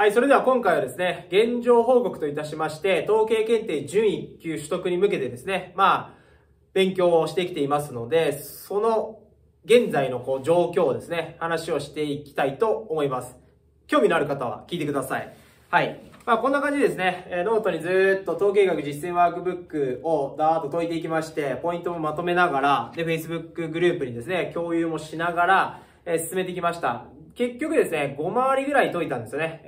はい、それでは今回はですね、現状報告といたしまして、統計検定準1級取得に向けてですね、勉強をしてきていますので、その現在の状況をですね、話をしていきたいと思います。興味のある方は聞いてください。はい。こんな感じでですね、ノートにずーっと統計学実践ワークブックをだーっと解いていきまして、ポイントもまとめながら、で、Facebook グループにですね、共有もしながら、進めてきました。結局ですね、5回りぐらい解いたんですよね。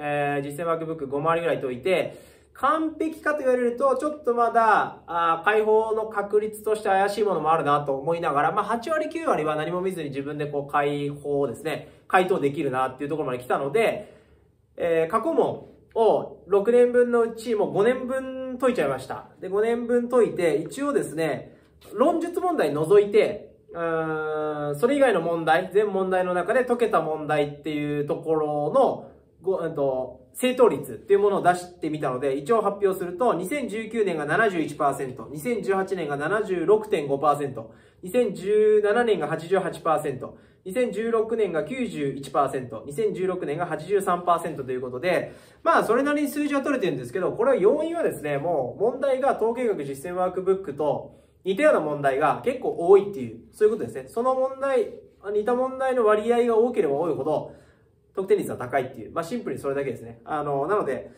実践ワークブック5回りぐらい解いて、完璧かと言われると、ちょっとまだ、解放の確率として怪しいものもあるなと思いながら、8割9割は何も見ずに自分で解放をですね、回答できるなっていうところまで来たので、過去問を6年分のうちもう5年分解いちゃいました。で、5年分解いて、一応ですね、論述問題除いて、それ以外の問題、全問題の中で解けた問題っていうところの正答率っていうものを出してみたので、一応発表すると、2019年が 71%、2018年が 76.5%、2017年が 88%、2016年が 91%、2016年が 83% ということで、それなりに数字は取れてるんですけど、これは要因はですね、もう問題が統計学実践ワークブックと、似たような問題が結構多いっていう、そういうことですね。その問題、似た問題の割合が多ければ多いほど、得点率は高いっていう。シンプルにそれだけですね。なので、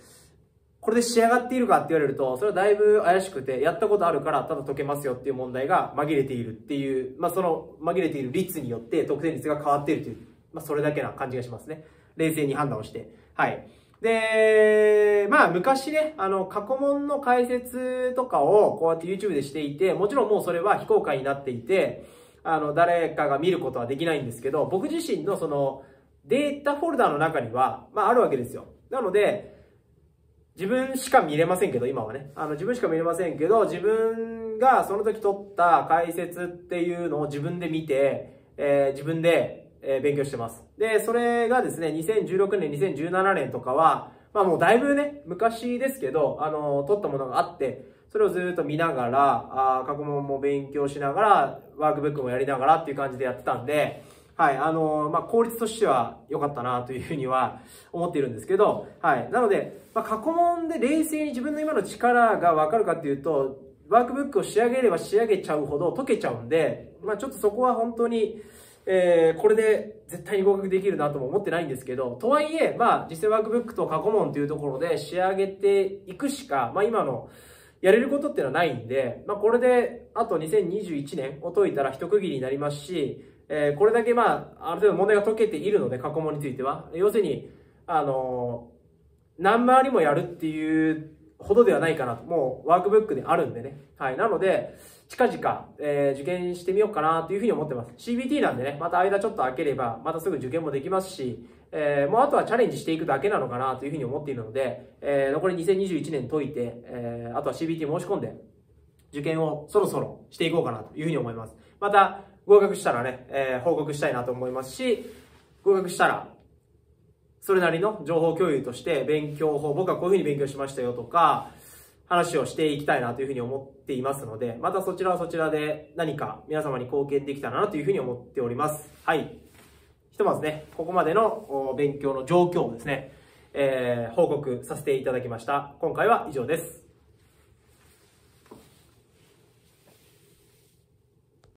これで仕上がっているかって言われると、それはだいぶ怪しくて、やったことあるからただ解けますよっていう問題が紛れているっていう、その紛れている率によって得点率が変わっているという、それだけな感じがしますね。冷静に判断をして。はい。で、昔ね、過去問の解説とかをこうやって YouTube でしていて、もちろんもうそれは非公開になっていて、誰かが見ることはできないんですけど、僕自身のそのデータフォルダの中には、あるわけですよ。なので、自分しか見れませんけど、今はね。自分しか見れませんけど、自分がその時撮った解説っていうのを自分で見て、自分で、勉強してます。で、それがですね、2016年、2017年とかは、もうだいぶね、昔ですけど、撮ったものがあって、それをずっと見ながら、過去問も勉強しながら、ワークブックもやりながらっていう感じでやってたんで、はい、効率としては良かったなというふうには思っているんですけど、はい。なので、過去問で冷静に自分の今の力がわかるかっていうと、ワークブックを仕上げれば仕上げちゃうほど解けちゃうんで、ちょっとそこは本当に、これで絶対に合格できるなとも思ってないんですけど、とはいえ、実践ワークブックと過去問というところで仕上げていくしか、今のやれることっていうのはないんで、これで、あと2021年を解いたら一区切りになりますし、これだけある程度問題が解けているので、過去問については。要するに、何回りもやるっていうほどではないかなと、もうワークブックであるんでね。はい。なので、近々、受験してみようかなというふうに思ってます。CBT なんでね、また間ちょっと空ければ、またすぐ受験もできますし、もうあとはチャレンジしていくだけなのかなというふうに思っているので、残り2021年解いて、あとは CBT 申し込んで、受験をそろそろしていこうかなというふうに思います。また、合格したらね、報告したいなと思いますし、合格したら、それなりの情報共有として、勉強法、僕はこういうふうに勉強しましたよとか、話をしていきたいなというふうに思っていますので、またそちらはそちらで何か皆様に貢献できたらなというふうに思っております。はい。ひとまずね、ここまでの勉強の状況をですね、報告させていただきました。今回は以上です。